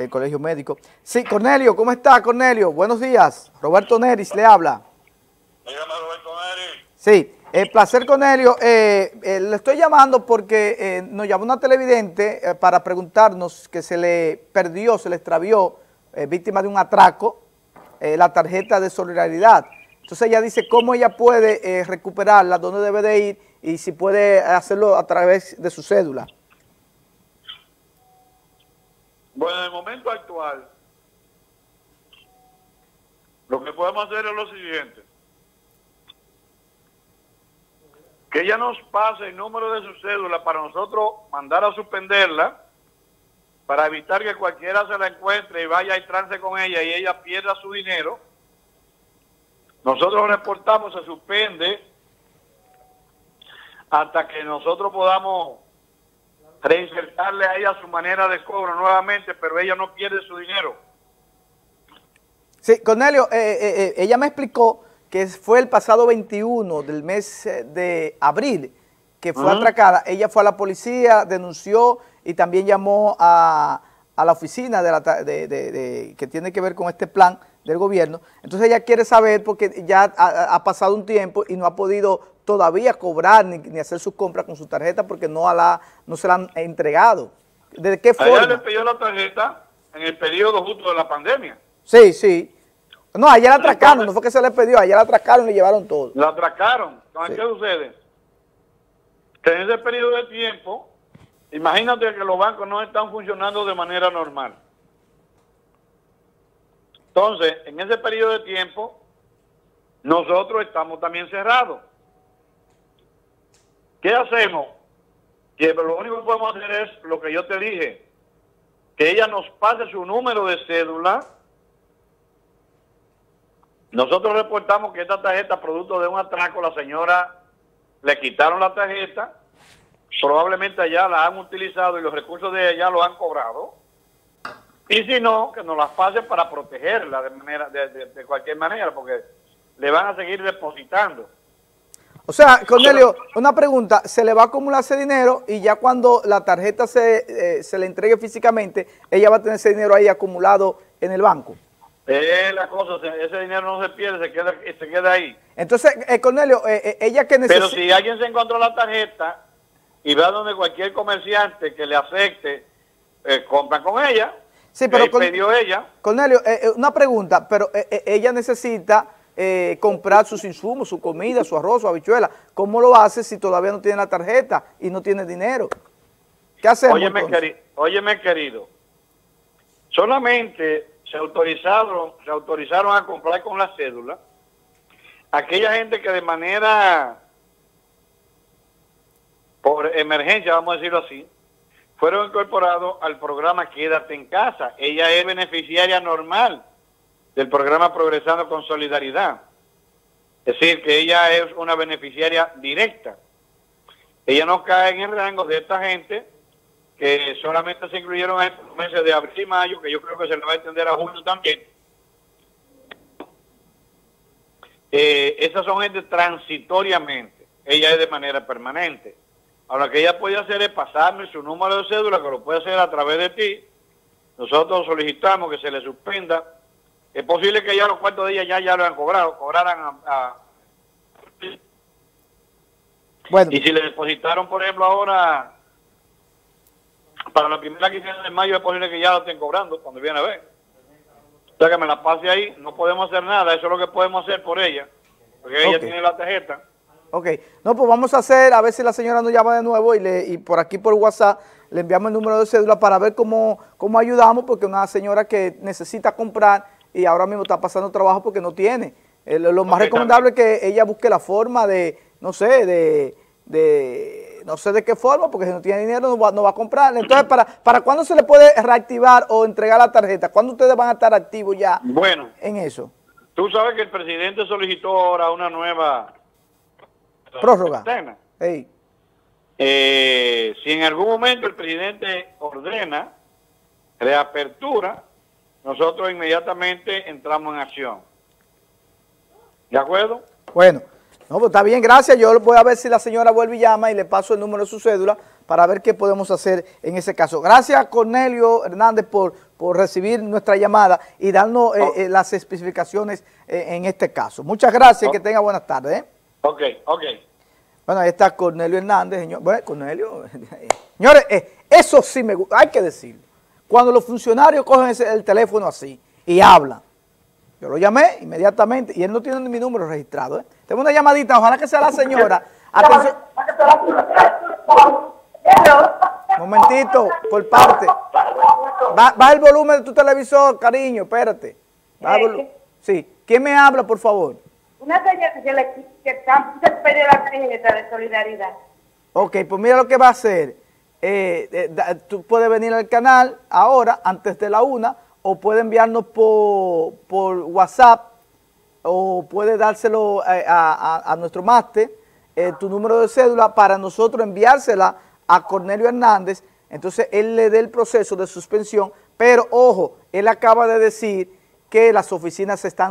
del Colegio Médico. Sí, Cornelio, ¿cómo está, Cornelio? Buenos días. Roberto Neris le habla. Dígame, Roberto Neris. Sí, placer, Cornelio. Le estoy llamando porque nos llamó una televidente para preguntarnos que se le perdió, se le extravió, víctima de un atraco, la tarjeta de solidaridad. Entonces ella dice cómo ella puede recuperarla, dónde debe de ir y si puede hacerlo a través de su cédula. Bueno, en el momento actual, lo que podemos hacer es lo siguiente. Que ella nos pase el número de su cédula para nosotros mandar a suspenderla, para evitar que cualquiera se la encuentre y vaya a entrarse con ella y ella pierda su dinero. Nosotros reportamos, se suspende hasta que nosotros podamos reinsertarle a ella su manera de cobro nuevamente, pero ella no pierde su dinero. Sí, Cornelio, ella me explicó que fue el pasado 21 del mes de abril que fue atracada. Ella fue a la policía, denunció y también llamó a la oficina de que tiene que ver con este plan del gobierno. Entonces ella quiere saber porque ya ha pasado un tiempo y no ha podido todavía cobrar ni hacer sus compras con su tarjeta porque no se la han entregado. ¿De qué forma? Ella le pidió la tarjeta en el periodo justo de la pandemia. Sí, sí. No, ayer la atracaron, no fue que se le pidió, ayer la atracaron y le llevaron todo. La atracaron. Entonces, sí. ¿Qué sucede? Que en ese periodo de tiempo, imagínate que los bancos no están funcionando de manera normal. Entonces, en ese periodo de tiempo, nosotros estamos también cerrados. ¿Qué hacemos? Que lo único que podemos hacer es lo que yo te dije, que ella nos pase su número de cédula. Nosotros reportamos que esta tarjeta, producto de un atraco, la señora le quitaron la tarjeta, probablemente allá la han utilizado y los recursos de allá lo han cobrado, y si no, que nos las pasen para protegerla de cualquier manera, porque le van a seguir depositando. O sea, Cornelio, una pregunta, se le va a acumular ese dinero y ya cuando la tarjeta se le entregue físicamente, ella va a tener ese dinero ahí acumulado en el banco. La cosa, ese dinero no se pierde, se queda ahí. Entonces, Cornelio, ella que necesita... Pero si alguien se encontró la tarjeta y va donde cualquier comerciante que le acepte, compra con ella, sí, pero pidió ella. Cornelio, una pregunta, pero ella necesita comprar sus insumos, su comida, su arroz, su habichuela. ¿Cómo lo hace si todavía no tiene la tarjeta y no tiene dinero? ¿Qué hacemos? Óyeme, querido, solamente... Se autorizaron a comprar con la cédula aquella gente que de manera por emergencia, vamos a decirlo así, fueron incorporados al programa Quédate en Casa. Ella es beneficiaria normal del programa Progresando con Solidaridad. Es decir, que ella es una beneficiaria directa. Ella no cae en el rango de esta gente que solamente se incluyeron en los meses de abril y mayo, que yo creo que se le va a extender a junio también. Esas son gente transitoriamente, ella es de manera permanente. Ahora, lo que ella puede hacer es pasarme su número de cédula, que lo puede hacer a través de ti. Nosotros solicitamos que se le suspenda. Es posible que ya los cuartos de ella ya lo han cobrado, cobraran Bueno. Y si le depositaron, por ejemplo, ahora... Para la primera quincena de mayo es posible que ya la estén cobrando cuando viene a ver. O sea, que me la pase ahí, no podemos hacer nada, eso es lo que podemos hacer por ella, porque ella tiene la tarjeta. Ok, no, pues vamos a hacer, a ver si la señora nos llama de nuevo y por aquí por WhatsApp le enviamos el número de cédula para ver cómo ayudamos, porque una señora que necesita comprar y ahora mismo está pasando trabajo porque no tiene. Lo más recomendable es que ella busque la forma de, no sé, no sé de qué forma, porque si no tiene dinero no va a comprar. Entonces, ¿para cuándo se le puede reactivar o entregar la tarjeta? ¿Cuándo ustedes van a estar activos ya en eso? Tú sabes que el presidente solicitó ahora una nueva prórroga. Si en algún momento el presidente ordena reapertura, nosotros inmediatamente entramos en acción. ¿De acuerdo? Bueno. No, pues está bien, gracias. Yo voy a ver si la señora vuelve y llama y le paso el número de su cédula para ver qué podemos hacer en ese caso. Gracias, Cornelio Hernández, por recibir nuestra llamada y darnos las especificaciones en este caso. Muchas gracias, que tenga buenas tardes. Ok, ok. Bueno, ahí está Cornelio Hernández, señor. Bueno, Cornelio, señores, eso sí me gusta, hay que decirlo. Cuando los funcionarios cogen el teléfono así y hablan, yo lo llamé inmediatamente y él no tiene mi número registrado. Tengo una llamadita, ojalá que sea la señora. Atención. Momentito, por parte. Baja el volumen de tu televisor, cariño, espérate. Sí, ¿quién me habla, por favor? Una señora que está esperando la tarjeta de solidaridad. Ok, pues mira lo que va a hacer. Tú puedes venir al canal ahora, antes de la 1:00, o puede enviarnos por WhatsApp, o puede dárselo a nuestro máster, tu número de cédula, para nosotros enviársela a Cornelio Hernández. Entonces él le dé el proceso de suspensión, pero ojo, él acaba de decir que las oficinas están